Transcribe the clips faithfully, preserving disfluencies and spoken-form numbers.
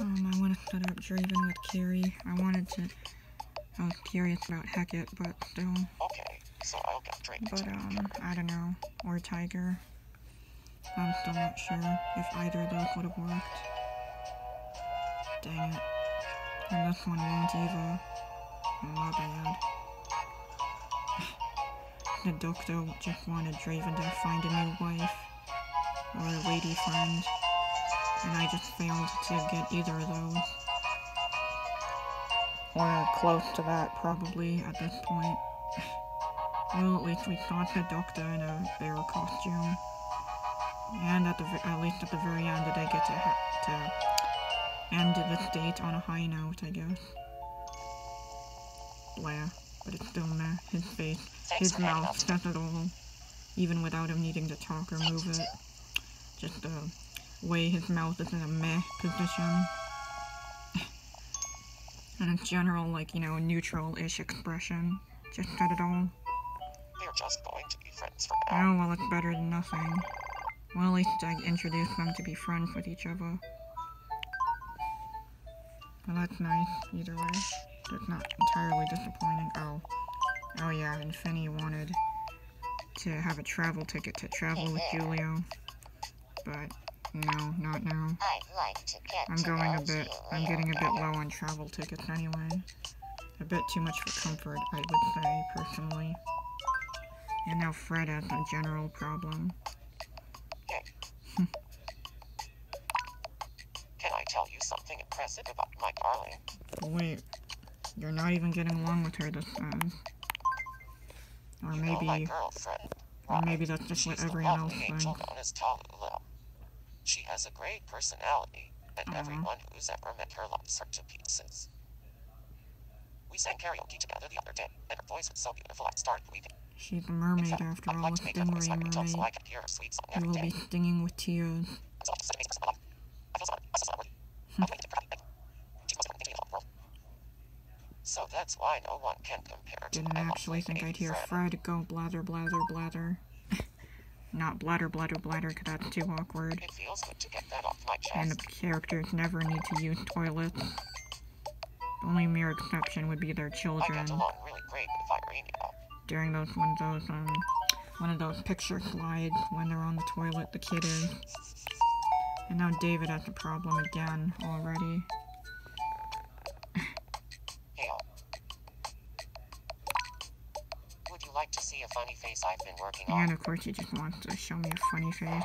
Um, I want to set up Draven with Carrie. I wanted to... I was curious about Hackett, but still. Okay, so I'll get Draven. But, um, I don't know. Or Tiger. I'm still not sure if either of those would have worked. Dang it. And this one won't either. My bad. The doctor just wanted Draven to find a new wife. Or a lady friend. And I just failed to get either of those. Or close to that, probably, at this point. Well, at least we caught the doctor in a bear costume. And at the at least at the very end, did I get to, ha to end this date on a high note, I guess. Blah. But it's still meh. His face, his mouth says it all. Even without him needing to talk or move it. Just the way his mouth is in a meh position. And a general, like, you know, neutral-ish expression. Just said it all. They're just going to be friends for now. Oh, well, it's better than nothing. Well, at least I introduced them to be friends with each other. Well, that's nice, either way. That's not entirely disappointing. Oh. Oh, yeah, and Finny wanted to have a travel ticket to travel hey, with yeah. Julio. But... no, not now. I'd like to get I'm going to a bit. I'm getting a bit low on travel tickets anyway. A bit too much for comfort, I would say, personally. And now Fred has a general problem. Hey. Can I tell you something impressive about my darling? Wait, you're not even getting along with her this time. Or you maybe, know my girlfriend, or maybe that's just what everyone else thinks. She has a great personality, and uh-huh. everyone who's ever met her loves her to pieces. We sang karaoke together the other day, and her voice was so beautiful I started weeping. She's a mermaid fact, after I'd all, like a stingray mermaid. She will be stinging with tears. So that's why no one can compare to Didn't I actually think I'd hear Fred, Fred go blather, blather, blather. Not bladder, bladder, bladder, because that's too awkward. It feels good to get that off my chest. And the characters never need to use toilets. The only mere exception would be their children. I get along really great with Irenia. During those one of those um one of those picture slides when they're on the toilet, the kid is. And now David has a problem again already. Like to see a funny face I've been working on. And of course he just wants to show me a funny face.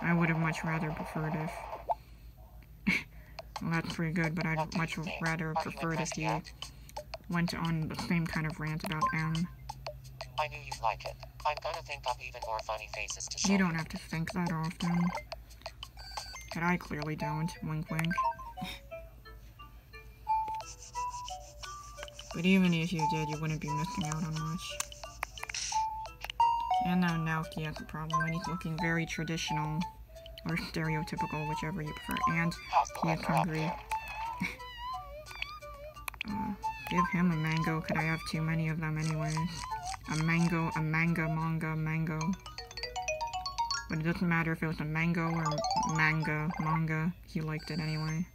I would have much rather preferred if... well, that's pretty good, but I'd much rather preferred if he went on the same kind of rant about M. I knew you'd like it. I'm gonna think up even more funny faces to show you. You don't have to think that often. And I clearly don't. Wink wink. But even if you did, you wouldn't be missing out on much. And now Naoki has a problem, and he's looking very traditional, or stereotypical, whichever you prefer, and he is hungry. uh, give him a mango, could I have too many of them anyways? A mango, a manga, manga, mango. But it doesn't matter if it was a mango or manga, manga, he liked it anyway.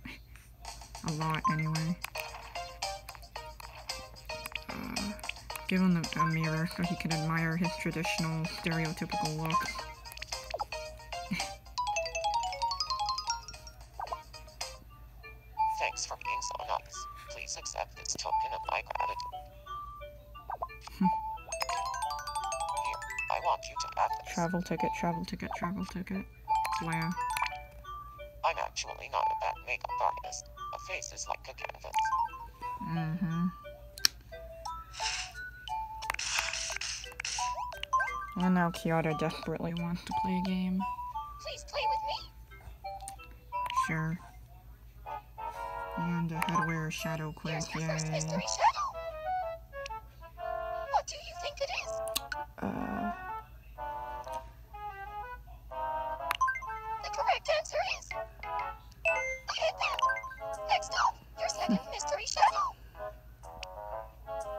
A lot anyway. Uh, give him the, a mirror so he can admire his traditional, stereotypical look. Thanks for being so nice. Please accept this token of my gratitude. Here, I want you to have this. Travel ticket, travel ticket, travel ticket. Blah. I'm actually not a bad makeup artist. A face is like a canvas. Mm-hmm. And now Kiara desperately wants to play a game. Please play with me. Sure. And a headwear shadow quiz. Here's my first mystery shadow. What do you think it is? Uh. The correct answer is. I hit that. Next up, your second mystery shadow.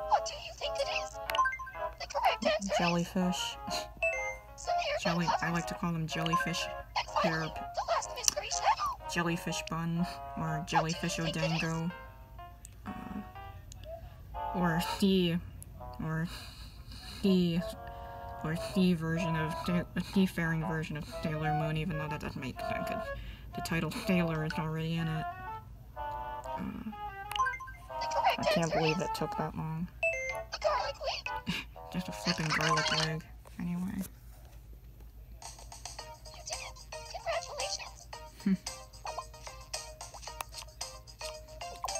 What do you think it is? The correct answer jellyfish. Is... jelly. I like to call them jellyfish. And finally, the last mystery shadow. jellyfish bun or jellyfish odango uh, or the or the or the version of the seafaring version of Sailor Moon, even though that doesn't make sense because the title Sailor is already in it. Uh, I can't believe it took that long. Just a flipping garlic leg. Anyway.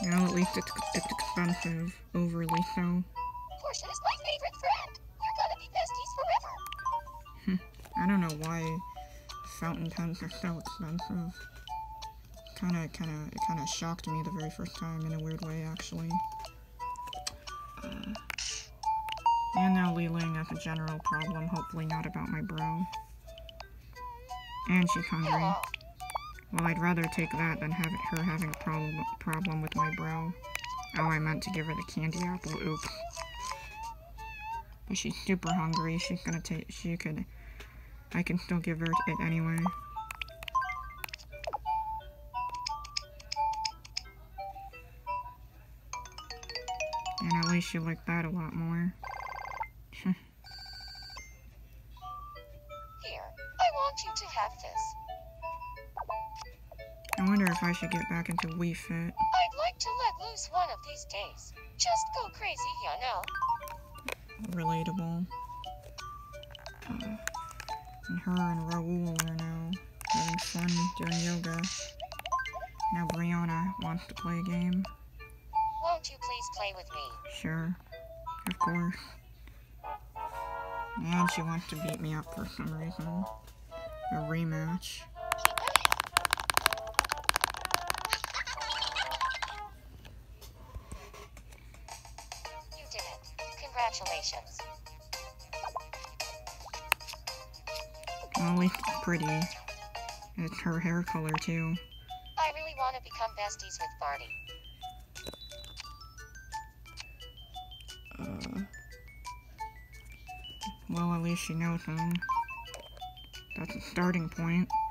Well, at least it's, it's expensive. Overly so. Portia is my favorite friend. We're gonna be besties forever. I don't know why fountain pens are so expensive. Kinda, kinda, it kinda shocked me the very first time in a weird way, actually. Uh, and now Leeling as a general problem, hopefully not about my bro. And she's hungry. Well, I'd rather take that than have her having a problem problem with my bro. Oh, I meant to give her the candy apple. Oops. But she's super hungry. She's gonna take. She could. I can still give her it anyway. And at least she liked that a lot more. Here, I want you to have this. I wonder if I should get back into Wii Fit. I'd like to let loose one of these days. Just go crazy, you know. Relatable. Uh, and her and Raul are now having fun doing yoga. Now Brianna wants to play a game. Won't you please play with me? Sure. Of course. And she wants to beat me up for some reason. A rematch. Congratulations. Well, it's pretty. It's her hair color, too. I really want to become besties with Barty. Uh. Well, at least she knows him. That's a starting point.